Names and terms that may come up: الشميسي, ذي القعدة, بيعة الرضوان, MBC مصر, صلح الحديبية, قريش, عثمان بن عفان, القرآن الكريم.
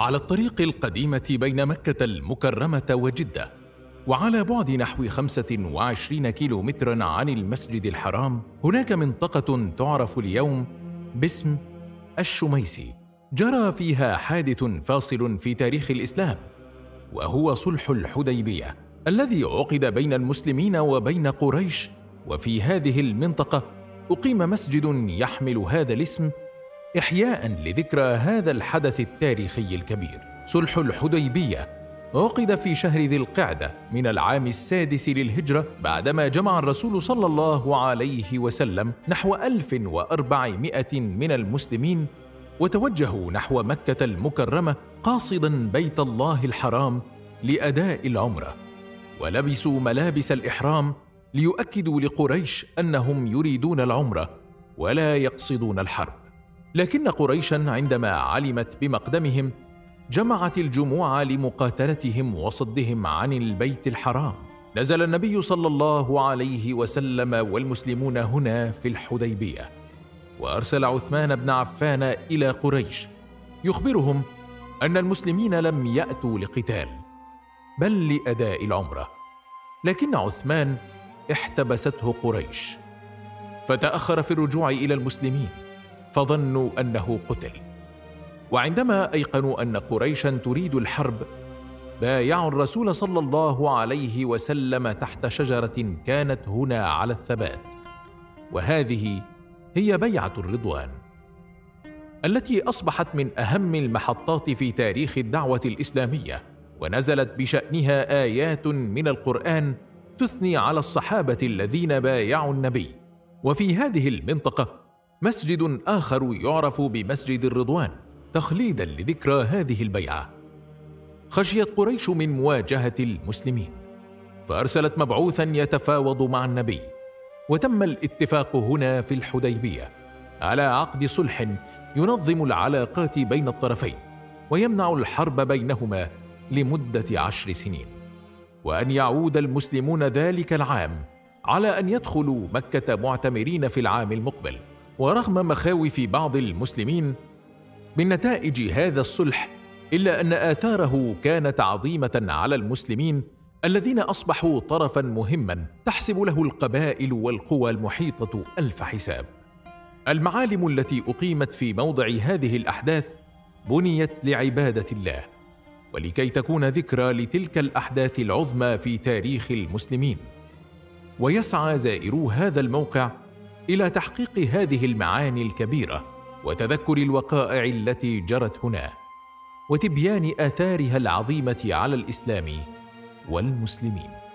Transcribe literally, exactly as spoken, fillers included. على الطريق القديمة بين مكة المكرمة وجدة، وعلى بعد نحو خمسة وعشرين كيلومتراً عن المسجد الحرام هناك منطقة تعرف اليوم باسم الشميسي، جرى فيها حادث فاصل في تاريخ الإسلام، وهو صلح الحديبية الذي عقد بين المسلمين وبين قريش. وفي هذه المنطقة أقيم مسجد يحمل هذا الاسم إحياء لذكرى هذا الحدث التاريخي الكبير. صلح الحديبية عقد في شهر ذي القعدة من العام السادس للهجرة، بعدما جمع الرسول صلى الله عليه وسلم نحو ألف وأربعمائة من المسلمين، وتوجهوا نحو مكة المكرمة قاصدا بيت الله الحرام لأداء العمرة، ولبسوا ملابس الإحرام ليؤكدوا لقريش أنهم يريدون العمرة ولا يقصدون الحرب. لكن قريشا عندما علمت بمقدمهم جمعت الجموع لمقاتلتهم وصدهم عن البيت الحرام. نزل النبي صلى الله عليه وسلم والمسلمون هنا في الحديبية، وأرسل عثمان بن عفان إلى قريش يخبرهم أن المسلمين لم يأتوا لقتال بل لأداء العمرة، لكن عثمان احتبسته قريش فتأخر في الرجوع إلى المسلمين فظنوا أنه قتل. وعندما أيقنوا أن قريشا تريد الحرب بايعوا الرسول صلى الله عليه وسلم تحت شجرة كانت هنا على الثبات، وهذه هي بيعة الرضوان التي أصبحت من أهم المحطات في تاريخ الدعوة الإسلامية، ونزلت بشأنها آيات من القرآن تثني على الصحابة الذين بايعوا النبي. وفي هذه المنطقة مسجد آخر يعرف بمسجد الرضوان تخليداً لذكرى هذه البيعة. خشيت قريش من مواجهة المسلمين فأرسلت مبعوثاً يتفاوض مع النبي، وتم الاتفاق هنا في الحديبية على عقد صلح ينظم العلاقات بين الطرفين ويمنع الحرب بينهما لمدة عشر سنين، وأن يعود المسلمون ذلك العام على أن يدخلوا مكة معتمرين في العام المقبل. ورغم مخاوف بعض المسلمين من نتائج هذا الصلح إلا أن آثاره كانت عظيمة على المسلمين الذين أصبحوا طرفاً مهماً تحسب له القبائل والقوى المحيطة ألف حساب. المعالم التي أقيمت في موضع هذه الأحداث بنيت لعبادة الله ولكي تكون ذكرى لتلك الأحداث العظمى في تاريخ المسلمين، ويسعى زائرو هذا الموقع إلى تحقيق هذه المعاني الكبيرة وتذكر الوقائع التي جرت هنا وتبيان آثارها العظيمة على الإسلام والمسلمين.